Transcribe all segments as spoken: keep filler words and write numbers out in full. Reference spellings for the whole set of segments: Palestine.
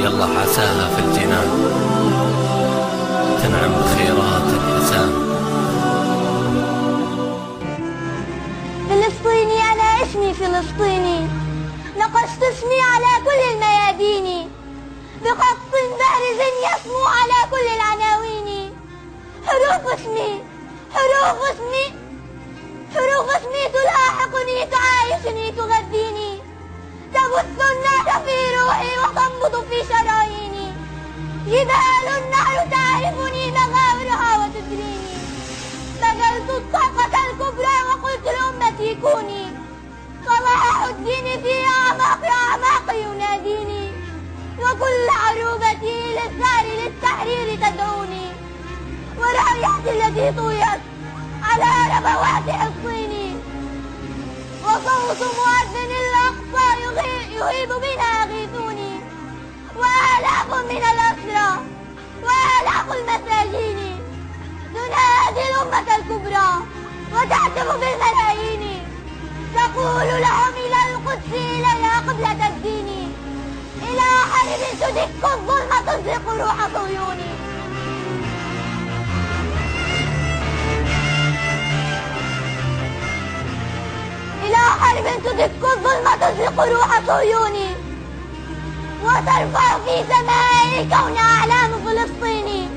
يلا عساها في الجنان تنعم بخيرات الإنسان. فلسطيني أنا، اسمي فلسطيني، نقشت اسمي على كل الميادين بخط بارز يسمو على كل العناوين. حروف اسمي حروف اسمي حروف اسمي تلاحقني، تعايشني، تغذيني، تبث النار في روحي وتنبض في شراييني. جبال النهر تعرفني، مغامرها وتدريني. بذلت الطاقة الكبرى وقلت لأمتي كوني، صلاح الدين في أعماق أعماقي يناديني. وكل عروبتي للثار للتحرير تدعوني، والرايات التي طويت على ربوات حصيني. وصوت مؤذن الأقصى يهيب بنا أغيثوني، وآلاف من الأسرى وآلاف المساجين تنادي الأمة الكبرى وتهتف بالملايين. تقول لهم إلى القدس، إليها قبلة الدين، إلى حرب تدك الظلم تزلق روح صهيوني. إلى حرب تدك الظلم تزلق روح صهيوني، وترفع في سماء الكون أعلام فلسطيني،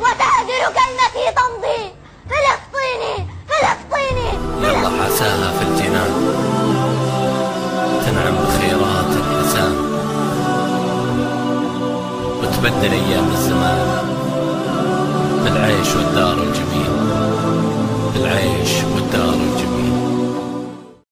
وتهدر كلمتي تمضي فلسطيني فلسطيني. يلا عساها في الجنان تنعم بخيرات الإنسان وتبدل أيام